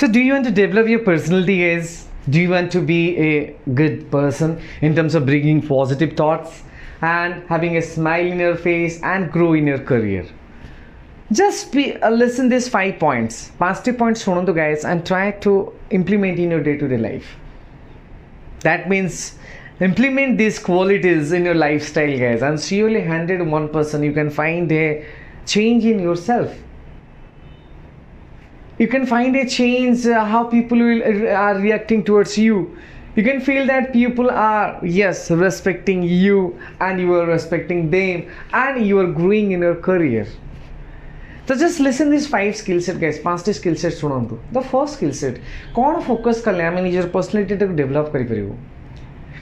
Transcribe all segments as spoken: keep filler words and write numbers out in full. So do you want to develop your personality as, do you want to be a good person in terms of bringing positive thoughts and having a smile in your face and grow in your career? Just be, uh, listen these five points, past two points guys, and try to implement in your day-to-day life. That means implement these qualities in your lifestyle guys, and surely one hundred one percent you can find a change in yourself. You can find a change uh, how people will, uh, are reacting towards you. You can feel that people are, yes, respecting you and you are respecting them and you are growing in your career. So just listen these five skill set guys, past skill set sunantu. The first skill set, kon focus karle I manager personality to develop kari paribo.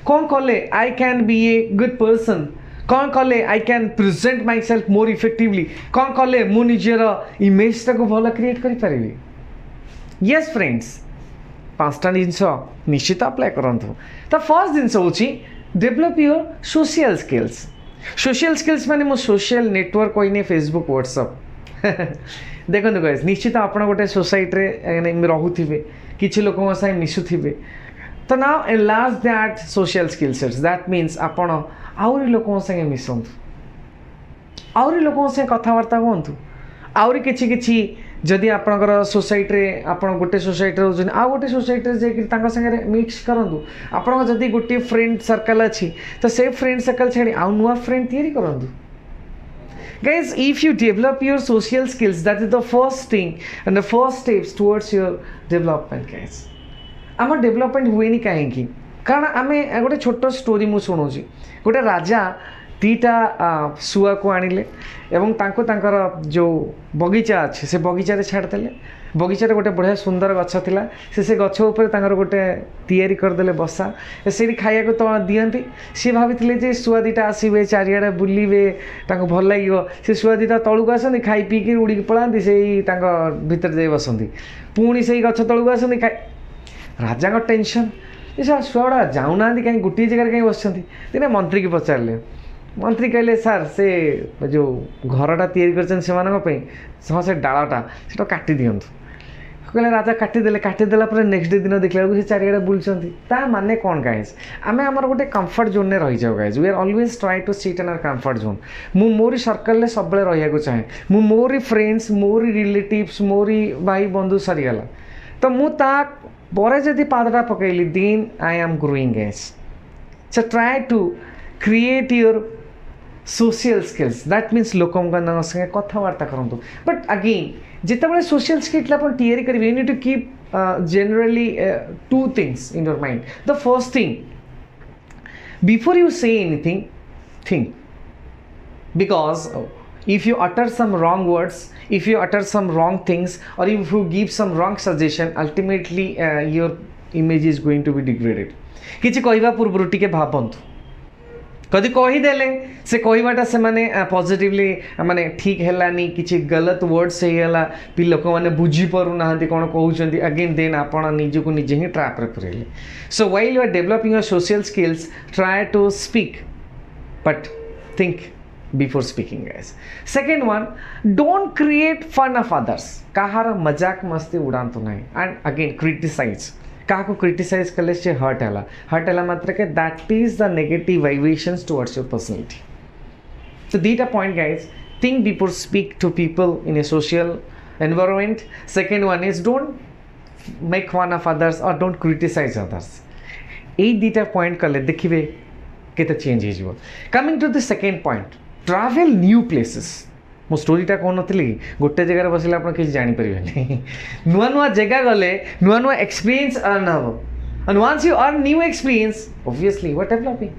Kon kalle I can be a good person. Kon kalle I can present myself more effectively. Kon kalle mu nijera image ta ko bhala create kari paribi. Yes friends, pasta jinso nishita apply karantu. The first jinso uchi develop your social skills. Social skills mane mo social network koi ne Facebook, WhatsApp. Dekho no guys, nishita apna gote society re ane rahu thibe, kichhi lokon sahe mishu thibe. So now enlarge that social skill sets. That means apna auri lokon sahe mishantu. Auri lokon sahe kathabarta hontu. Auri kichhi kichhi जदि आपनकर society रे आपन गोटे society रो जन आ गोटे society रे जे कि तांका संगे मिक्स करंदु आपन जदि गोटे फ्रेंड सर्कल अछि तो से फ्रेंड सर्कल छेडी आ नुवा फ्रेंड थियरी करंदु guys. If you develop your social skills, that is the first thing and the first steps towards your development guys. हमर डेवलपमेंट होइनी काहे कि कारण आमे गोटे छोटो स्टोरी मु सुनो छी. गोटे राजा तीटा सुआ को आनिले एवं तांको तांकर जो बगीचा अछि से बगीचा रे छाड़ देले. बगीचा रे गोटे बढ़िया सुंदर गछ थिला से से गछ ऊपर तांकर गोटे तयारी कर देले बसा ए सेरी खाया को त दियंती. से भाबितले जे सुआ दीटा आसीबे चारियाडा बुलीबे तांको भल लागियो. से सुआ दीटा तळु को आसनी खाइ पी के उडी के पळांती सेई तांकर भीतर जाय बसंती पूणी सेई गछ तळु को आसनी खाइ. राजा को टेंशन ए सुआडा जाउनांती काई गुटी जगह काई बसंती. दिने मंत्री के पचारले. मंत्री कहले सर से जो घरटा तैयारी करछन से मानन पई सह से डाळटा सेटा काटि दियंत. कहले राजा काटि देले. काटि देला पर नेक्स्ट डे दिन देखला से चारियाडा बुलचंती. ता माने कोन गाइस आमे हमर गोटे कंफर्ट जोन ने रहि जाऊ guys. We are always try to sit in our comfort zone. मु मोरी सर्कल ले सबले रहिया को चाहे. मु मोरी फ्रेंड्स मोरी रिलेटिव्स मोरी भाई बंधु सरियाला तो मु ता बोरे जदी पादटा पकैली दिन I am growing guys. So try to create your social skills. That means lokom ka nang sange katha barta karantu. But again jeta bale social skill la apon theory karibe, you need to keep uh, generally uh, two things in your mind. The first thing, before you say anything, think, because if you utter some wrong words, if you utter some wrong things, or if you give some wrong suggestion, ultimately uh, your image is going to be degraded. Kichi kohiba purbaru tike bhabantu. कदी कहि देले से कहिबाटा से माने positively माने ठीक हेलानी किछि गलत वर्ड से हेला पि लोक माने बुझी परु नाहंती कोन कहउचंती. अगेन देन आपण निजु को निजे ही ट्रैप रे पुरेले. So while you are developing your social skills, try to speak but think before speaking guys. Second one, don't create fun of others. काहार मजाक मस्ती उडांतो नाही. And again criticize. काको क्रिटिसाइज करले से हर्ट हला हर्ट हला मात्र के that is the negative vibrations towards your personality. तो दीटा point guys, think before speak to people in a social environment. Second one is don't make fun of others और डोंट क्रिटिसाइज अदर्स. ए दीटा point करले देखिबे केते change हे जीव. Coming to the second point, travel new places. मो स्टोरीटा कौन नी गोटे जगार बस कि जापरें नुआ नुआ जगह गले नुआ नुआ एक्सपीरियंस अर्न हम. And once you earn new experience obviously you are developing.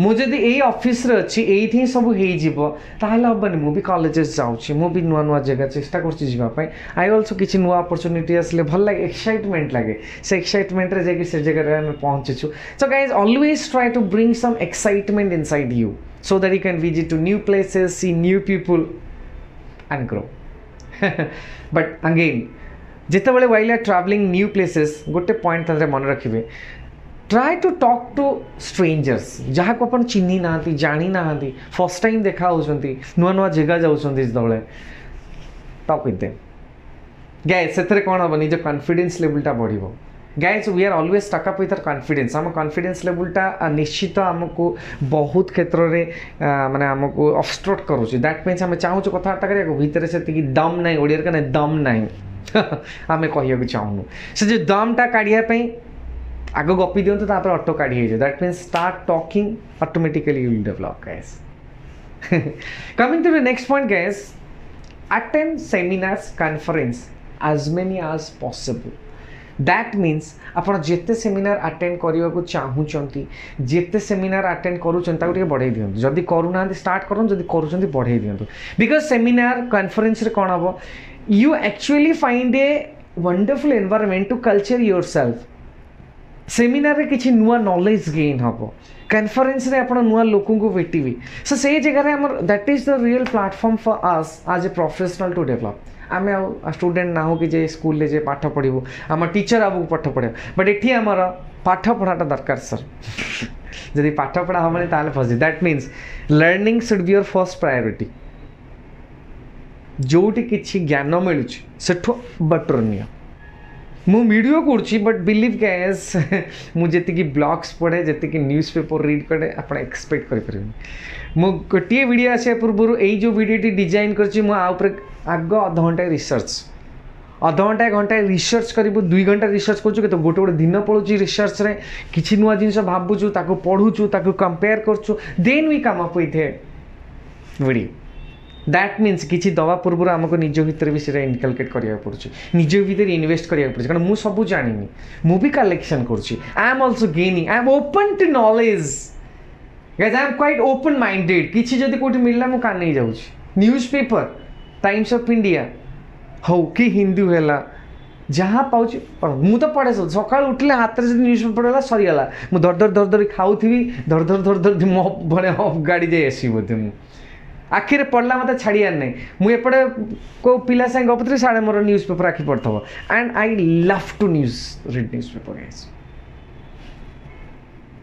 मुझे यही ऑफिस रे अच्छी यही सब हो हबनी मुझे कॉलेजेस जाऊँगी मुझे नुआ नुआ जगह चेस्टा करवाई. आई अल्सो किसी नुआ अपॉर्चुनिटी आसले भल लगे एक्साइटमेंट लगे से एक्साइटमेंट रे जाकि से जगह पहुँचीचु. So guys always try to bring some excitement inside you so that you can visit to new places, see new people and grow. But again jetavale while you are traveling new places gote point tandre mon rakhibe, try to talk to strangers jaha ko apon chinni nahanti jani nahanti first time dekha hojanti nua nua jega jausanti. Dole talk with them, Guys, confidence level. Guys, we are always stuck up with our confidence. Our confidence level ta nishchita amku bahut khetra re mane amku obstruct karuchi. That means ame chahuchu katha ta kare ko bhitar se tiki dam nai odir kane dam nai ame kahiya ku chahunu se je dam ta kadiya pai ago gopi diyon ta tar auto kadi heje. That means start talking, automatically you will develop, guys. Coming to the next point, guys, attend seminars, conference as many as possible. That means upon jete seminar attend koribaku chahu chanti, jete seminar attend karu chanta ko bodhai diyantu, jodi karuna start karun, jodi karuchanti bodhai diyantu, because seminar conference re kon hobo, you actually find a wonderful environment to culture yourself. Seminar re kichi nua knowledge gain hobo, conference re apana nua lokunku vetivi, so sei jaga re amar that is the real platform for us as a professional to develop. I am a student now who is in school, I am a teacher, but it is our patha sir. That means learning should be your first priority. I video but believe guys, I blogs and newspaper read expect video आगो आधा घंटा research आधा घंटा घंटा research करिबो दो घंटा research करछु के तो गोटे गोटे दिन पळुची रिसर्च रे किछि नुवा जिंस भाबुछु ताको पढुछु ताको कंपेयर करछु then we come up with video. That means किछि दवा पूर्व हमको निजो भीतर बिषय रे इनकलकेट करिया पडुछु, निजो भीतर इन्वेस्ट करिया पडुछु, कारण मु सब जानिनी, मु भी कलेक्शन करछु. I am also gaining, I am open to knowledge guys, I am quite open minded. किछि जदी कोठी मिलला मु कान नै जाउछु, न्यूज़पेपर, टाइम्स ऑफ इंडिया हो कि हिंदू हैला जहाँ पाऊँ मु तो पढ़े सकाल उठले हाथ में न्यूज पेपर है सरीगला मु धर धर धर धर खाऊथी धर धर धर धर मो बड़े गाड़ी जाए आस बोधे मु आखिरे पढ़ला मत छाड़ियार ना मुझे को पिला सां गपुरी साढ़े मोर न्यूज पेपर आखि पड़ता and I love to news read newspaper.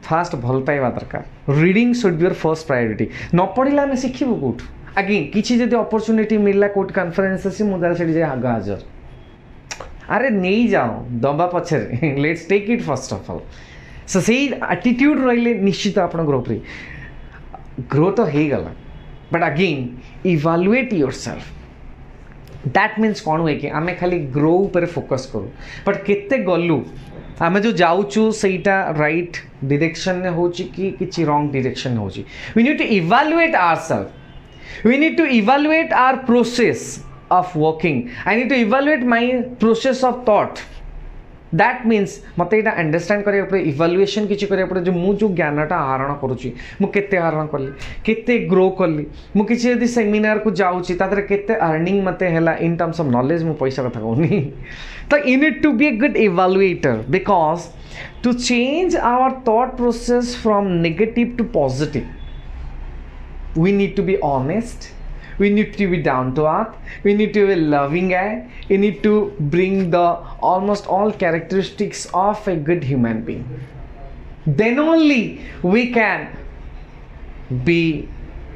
Fast भल पाइबा दरकार, reading should be your first priority. न पढ़ला आम शिखबू कौट अगेन किसी जब अपॉर्चुनिटी मिलला कोट कॉन्फ्रेंस मुझे से आग हाजर अरे नहीं जाओ दबा पचर let's take it first of all. So से एटीट्यूड रही निश्चित आप ग्रोथ रे ग्रोथ हो गला, but again evaluate yourself. That means कौन हुए कि आम खाली ग्रो उपर फोकस करूँ, बट केते गलु आम जो जाऊँ सेटा राइट डायरेक्शन हो कि रॉन्ग डायरेक्शन हो. We need to evaluate ourselves. We need to evaluate our process of working. I need to evaluate my process of thought. That means मत ये understand करें अपने evaluation किसी करें अपने जो मुझे ज्ञान टा हारणा करुँची मुकेत्ते हारणा करली कित्ते grow करली मुकेचे यदि seminar को जाऊँ ची तादरे कित्ते earning मते हैला in terms of knowledge मु पैसा का थकोनी. तो you need to be a good evaluator, because to change our thought process from negative to positive, we need to be honest, we need to be down to earth, we need to be a loving guy, we need to bring the almost all characteristics of a good human being. Then only we can be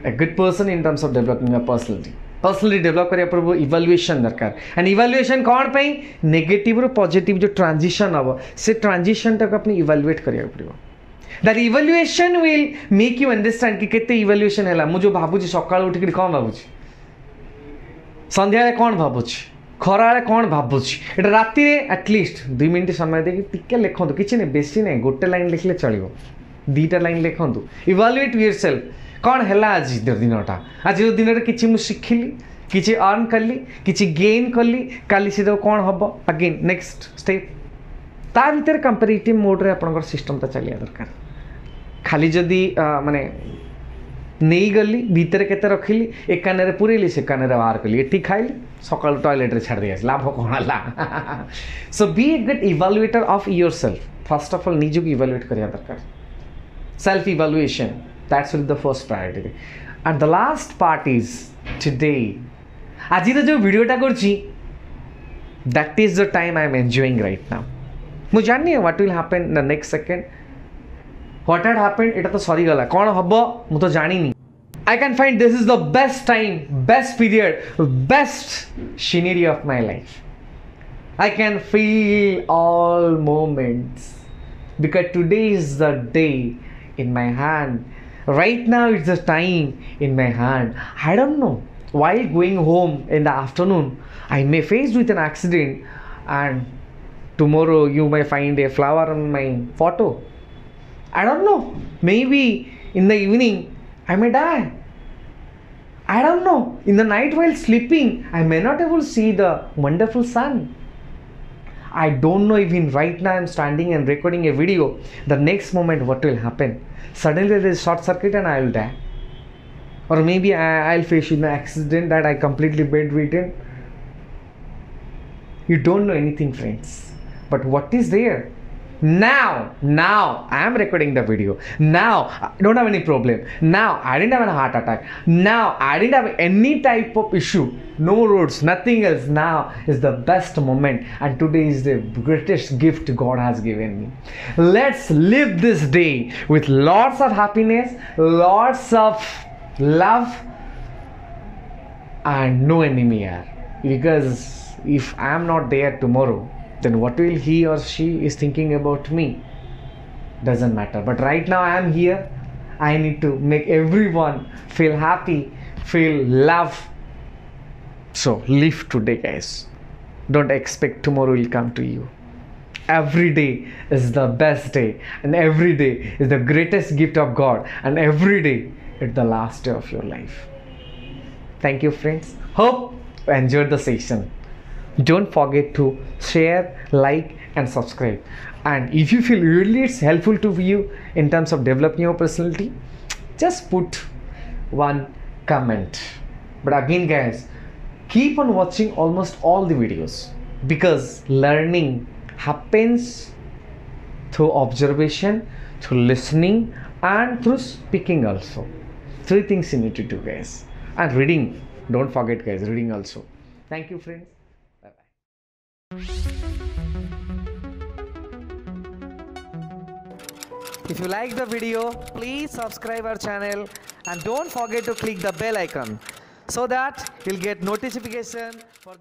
a good person in terms of developing a personality. Personality develop करिया पर वो evaluation दरकार, and evaluation कौन पे negative और positive जो transition आवो से transition तक अपनी evaluate करिया पड़ेगा. That evaluation will make you understand कि कितने evaluation है ला मुझे भाबुजी सकाल उठ के कौन भाबुजी संध्या रे कौन भाबुजी खरा रे कौन भाबुजी इट राती रे एटलिस्ट दो मिनट समय दे कि टिके लिखो तो किसी ने बेसी नहीं गोटे लाइन लिखले चलियो दीटा लाइन लिखो तो इवालुएट योरसेल्फ कौन है ला आज दिनटा आज दिन किसी मु शिखिली किसी अर्न कली किसी गेन कली काली से कौन हम अगेन नेक्स्ट स्टेप ता भीतर कंपेरेटिव मोड रे आपनकर सिस्टम ता चलिया दरकार. खाली जदि माने नहीं गली भीतर केते रखिली एक कान रे पुरेली से कान रे बाहर कली एठी खाइली सकाल टॉयलेट रे छाड़ दिया लाभ कोन ला. So be a good evaluator of yourself. First of all निजु की इवैल्यूएट करिया दरकार, self evaluation, that's the first priority. And the last part is today आज जो वीडियोटा करछि that is the time I am enjoying right now. मु जाननी what will happen the next second what had happened एटा तो सॉरी गला कोन हबो मु तो जानिनी. I can find this is the best time, best period, best scenario of my life. I can feel all moments, because today is the day in my hand. Right now it's the time in my hand. I don't know. While going home in the afternoon, I may face with an accident, and tomorrow you may find a flower on my photo. I don't know. Maybe in the evening I may die. I don't know. In the night while sleeping, I may not able to see the wonderful sun. I don't know. Even right now I'm standing and recording a video. The next moment what will happen? Suddenly there is short circuit and I will die. Or maybe I, I'll face an accident that I completely bedridden. You don't know anything, friends. But what is there? Now, now I am recording the video. Now I don't have any problem. Now I didn't have a heart attack. Now I didn't have any type of issue. No roads, nothing else. Now is the best moment, and today is the greatest gift God has given me. Let's live this day with lots of happiness, lots of love, and no enemy here. Because if I am not there tomorrow, then what will he or she is thinking about me? Doesn't matter. But right now I am here. I need to make everyone feel happy, feel love. So live today, guys. Don't expect tomorrow will come to you. Every day is the best day, and every day is the greatest gift of God, and every day is the last day of your life. Thank you, friends. Hope you enjoyed the session. Don't forget to share, like, and subscribe. And if you feel really it's helpful to you in terms of developing your personality, just put one comment. But again, guys, keep on watching almost all the videos, because learning happens through observation, through listening, and through speaking also. Three things you need to do, guys. And reading. Don't forget, guys, reading also. Thank you, friends. If you like the video, please subscribe our channel, and don't forget to click the bell icon so that you'll get notification for the